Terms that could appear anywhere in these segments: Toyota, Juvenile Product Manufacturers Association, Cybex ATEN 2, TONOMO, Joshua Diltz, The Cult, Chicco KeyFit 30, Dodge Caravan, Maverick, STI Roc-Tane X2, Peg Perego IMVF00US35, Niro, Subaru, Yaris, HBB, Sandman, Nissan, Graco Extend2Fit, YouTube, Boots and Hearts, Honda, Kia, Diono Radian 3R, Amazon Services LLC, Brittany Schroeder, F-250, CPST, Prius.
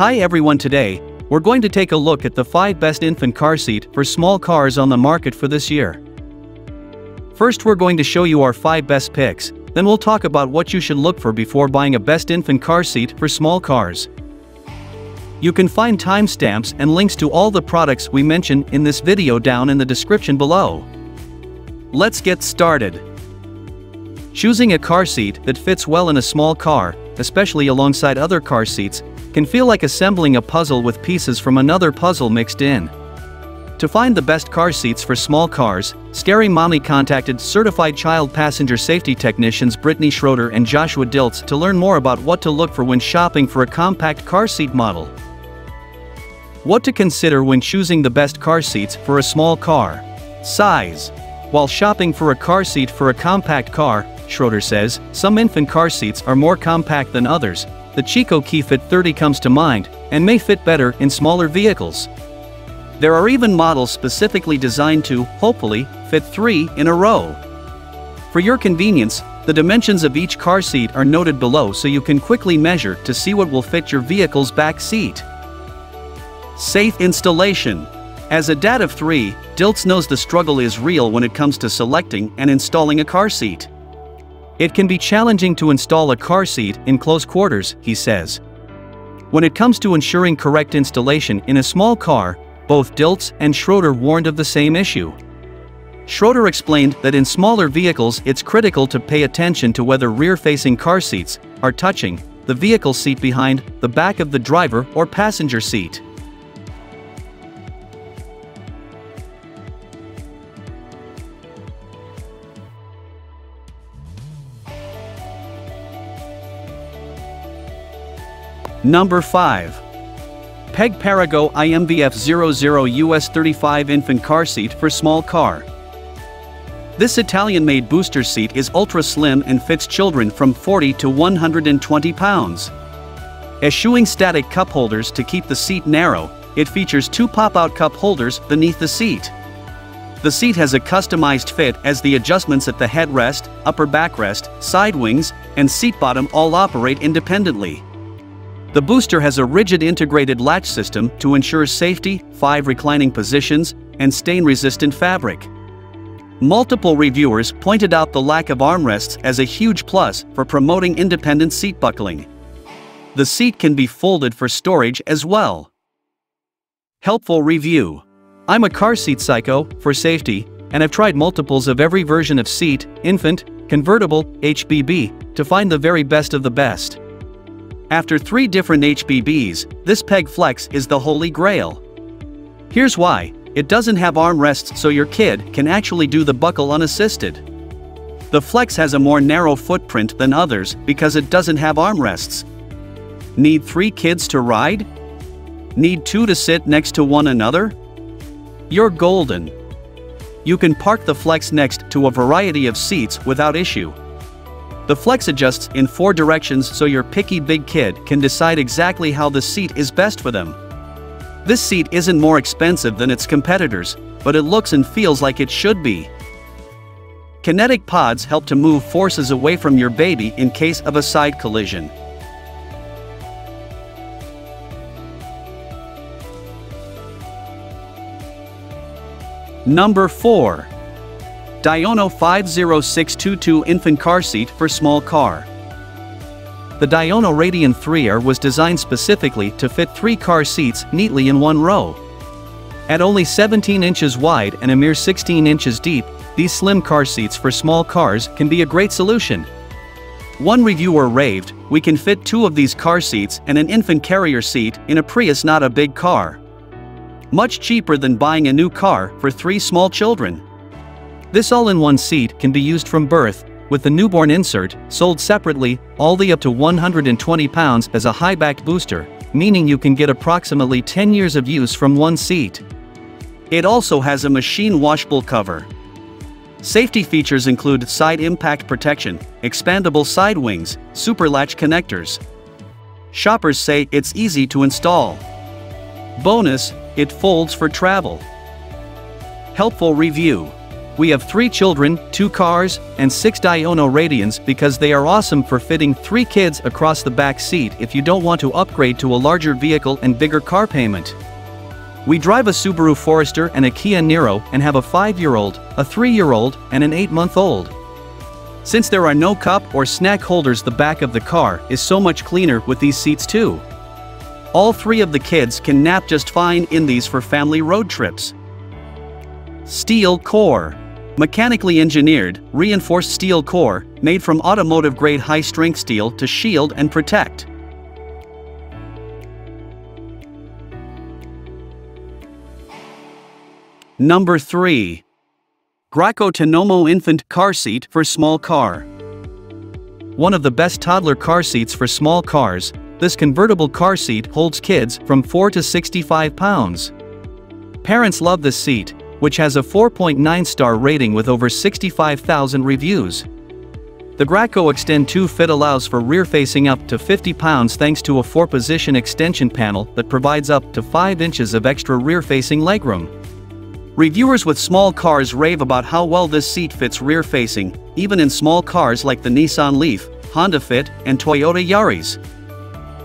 Hi everyone, today we're going to take a look at the 5 best infant car seat for small cars on the market for this year. First, we're going to show you our 5 best picks, then we'll talk about what you should look for before buying a best infant car seat for small cars. You can find timestamps and links to all the products we mention in this video down in the description below. Let's get started. Choosing a car seat that fits well in a small car, especially alongside other car seats, can feel like assembling a puzzle with pieces from another puzzle mixed in. To find the best car seats for small cars, Scary Mommy contacted certified child passenger safety technicians Brittany Schroeder and Joshua Diltz to learn more about what to look for when shopping for a compact car seat model. What to consider when choosing the best car seats for a small car size. While shopping for a car seat for a compact car, Schroeder says, some infant car seats are more compact than others. The Chicco KeyFit 30 comes to mind and may fit better in smaller vehicles. There are even models specifically designed to, hopefully, fit 3 in a row. For your convenience, the dimensions of each car seat are noted below so you can quickly measure to see what will fit your vehicle's back seat. Safe installation. As a dad of 3, Diltz knows the struggle is real when it comes to selecting and installing a car seat. It can be challenging to install a car seat in close quarters, he says. When it comes to ensuring correct installation in a small car, both Diltz and Schroeder warned of the same issue. Schroeder explained that in smaller vehicles it's critical to pay attention to whether rear-facing car seats are touching the vehicle seat behind, the back of the driver or passenger seat. Number 5. Peg Perego IMVF00US35 Infant Car Seat for Small Car. This Italian-made booster seat is ultra-slim and fits children from 40 to 120 pounds. Eschewing static cup holders to keep the seat narrow, it features 2 pop-out cup holders beneath the seat. The seat has a customized fit as the adjustments at the headrest, upper backrest, side wings, and seat bottom all operate independently. The booster has a rigid integrated latch system to ensure safety, 5 reclining positions, and stain-resistant fabric. Multiple reviewers pointed out the lack of armrests as a huge plus for promoting independent seat buckling. The seat can be folded for storage as well. Helpful review. I'm a car seat psycho for safety, and I've tried multiples of every version of seat, infant, convertible, HBB, to find the very best of the best. After 3 different HBBs, this Peg Flex is the holy grail. Here's why: it doesn't have armrests so your kid can actually do the buckle unassisted. The Flex has a more narrow footprint than others because it doesn't have armrests. Need 3 kids to ride? Need 2 to sit next to one another? You're golden. You can park the Flex next to a variety of seats without issue. The Flex adjusts in 4 directions so your picky big kid can decide exactly how the seat is best for them. This seat isn't more expensive than its competitors, but it looks and feels like it should be. Kinetic pods help to move forces away from your baby in case of a side collision. Number 4. Diono 50622 Infant Car Seat for Small Car. The Diono Radian 3R was designed specifically to fit 3 car seats neatly in one row. At only 17 inches wide and a mere 16 inches deep, these slim car seats for small cars can be a great solution. One reviewer raved, "We can fit 2 of these car seats and an infant carrier seat in a Prius, not a big car. Much cheaper than buying a new car for 3 small children." This all-in-one seat can be used from birth, with the newborn insert, sold separately, all the up to 120 pounds as a high-backed booster, meaning you can get approximately 10 years of use from one seat. It also has a machine washable cover. Safety features include side impact protection, expandable side wings, super latch connectors. Shoppers say it's easy to install. Bonus, it folds for travel. Helpful review. We have 3 children, 2 cars, and 6 Diono Radians because they are awesome for fitting 3 kids across the back seat if you don't want to upgrade to a larger vehicle and bigger car payment. We drive a Subaru Forester and a Kia Niro and have a 5-year-old, a 3-year-old, and an 8-month-old. Since there are no cup or snack holders, the back of the car is so much cleaner with these seats too. All 3 of the kids can nap just fine in these for family road trips. Steel core. Mechanically engineered, reinforced steel core, made from automotive-grade high-strength steel to shield and protect. Number 3. Graco Tenomo Infant Car Seat for Small Car. One of the best toddler car seats for small cars, this convertible car seat holds kids from 4 to 65 pounds. Parents love this seat, which has a 4.9-star rating with over 65,000 reviews. The Graco Extend2Fit allows for rear facing up to 50 pounds thanks to a 4-position extension panel that provides up to 5 inches of extra rear-facing legroom. Reviewers with small cars rave about how well this seat fits rear-facing, even in small cars like the Nissan Leaf, Honda Fit, and Toyota Yaris.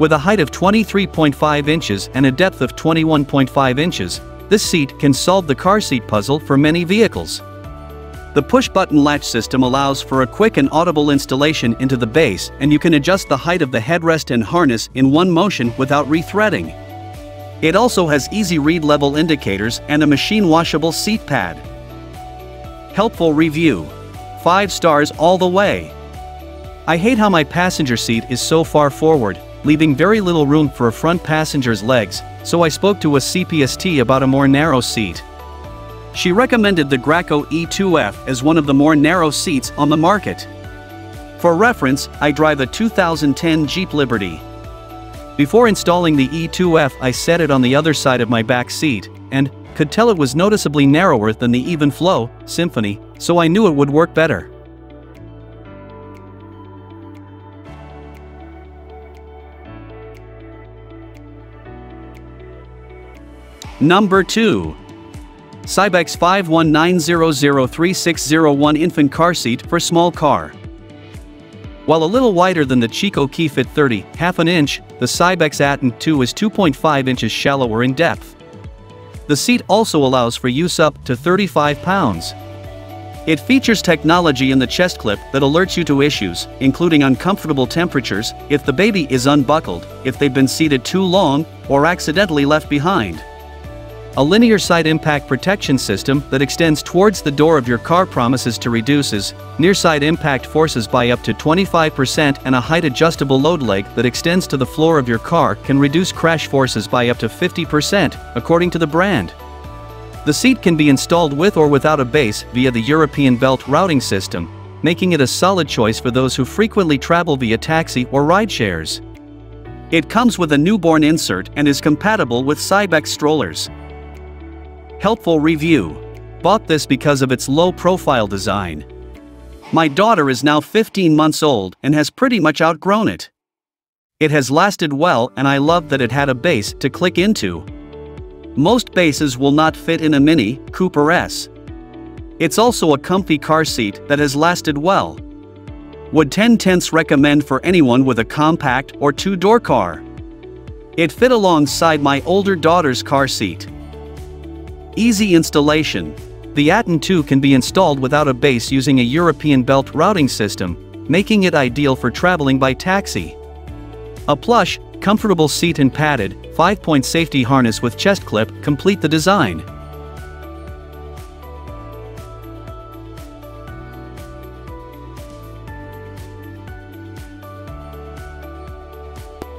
With a height of 23.5 inches and a depth of 21.5 inches, this seat can solve the car seat puzzle for many vehicles. The push-button latch system allows for a quick and audible installation into the base, and you can adjust the height of the headrest and harness in one motion without rethreading. It also has easy read-level indicators and a machine-washable seat pad. Helpful review. 5 stars all the way. I hate how my passenger seat is so far forward, leaving very little room for a front passenger's legs, so I spoke to a CPST about a more narrow seat. She recommended the Graco E2F as one of the more narrow seats on the market. For reference, I drive a 2010 Jeep Liberty. Before installing the E2F, I set it on the other side of my back seat, and could tell it was noticeably narrower than the Even Flow Symphony, so I knew it would work better. Number 2. Cybex 519003601 Infant Car Seat for Small Car. While a little wider than the Chicco KeyFit 30, half an inch, the Cybex ATEN 2 is 2.5 inches shallower in depth. The seat also allows for use up to 35 pounds. It features technology in the chest clip that alerts you to issues, including uncomfortable temperatures, if the baby is unbuckled, if they've been seated too long, or accidentally left behind. A linear side impact protection system that extends towards the door of your car promises to reduces near side impact forces by up to 25%, and a height-adjustable load leg that extends to the floor of your car can reduce crash forces by up to 50%, according to the brand. The seat can be installed with or without a base via the European belt routing system, making it a solid choice for those who frequently travel via taxi or rideshares. It comes with a newborn insert and is compatible with Cybex strollers. Helpful review. Bought this because of its low-profile design. My daughter is now 15 months old and has pretty much outgrown it. It has lasted well, and I love that it had a base to click into. Most bases will not fit in a Mini Cooper S. It's also a comfy car seat that has lasted well. Would 10/10 recommend for anyone with a compact or 2-door car. It fit alongside my older daughter's car seat. Easy installation. The ATEN 2 can be installed without a base using a European belt routing system, making it ideal for traveling by taxi. A plush, comfortable seat and padded, 5-point safety harness with chest clip complete the design.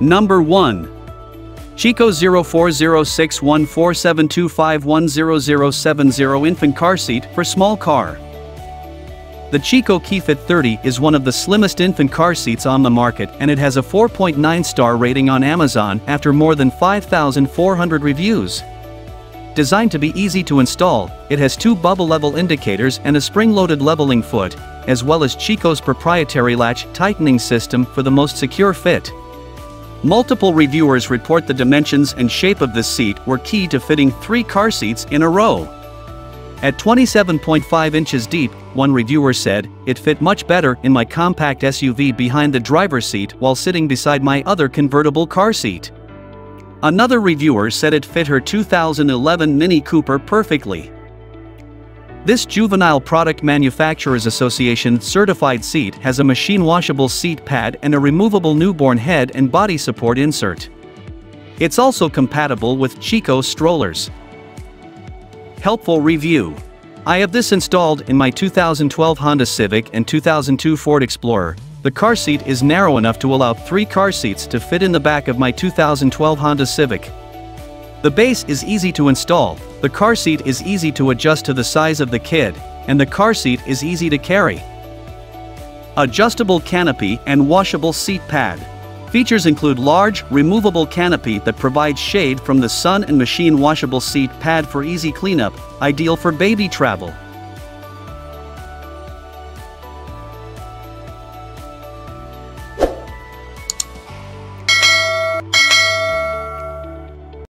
Number 1. Chicco 04061472510070 Infant Car Seat for Small Car. The Chicco KeyFit 30 is one of the slimmest infant car seats on the market, and it has a 4.9-star rating on Amazon after more than 5,400 reviews. Designed to be easy to install, it has 2 bubble-level indicators and a spring-loaded leveling foot, as well as Chicco's proprietary latch tightening system for the most secure fit. Multiple reviewers report the dimensions and shape of this seat were key to fitting 3 car seats in a row. At 27.5 inches deep, one reviewer said, "It fit much better in my compact SUV behind the driver's seat while sitting beside my other convertible car seat." Another reviewer said it fit her 2011 Mini Cooper perfectly. This Juvenile Product Manufacturers Association certified seat has a machine washable seat pad and a removable newborn head and body support insert. It's also compatible with Chicco strollers. Helpful review. I have this installed in my 2012 Honda Civic and 2002 Ford Explorer. The car seat is narrow enough to allow 3 car seats to fit in the back of my 2012 Honda Civic. The base is easy to install, the car seat is easy to adjust to the size of the kid, and the car seat is easy to carry. Adjustable canopy and washable seat pad. Features include large, removable canopy that provides shade from the sun and machine washable seat pad for easy cleanup, ideal for baby travel.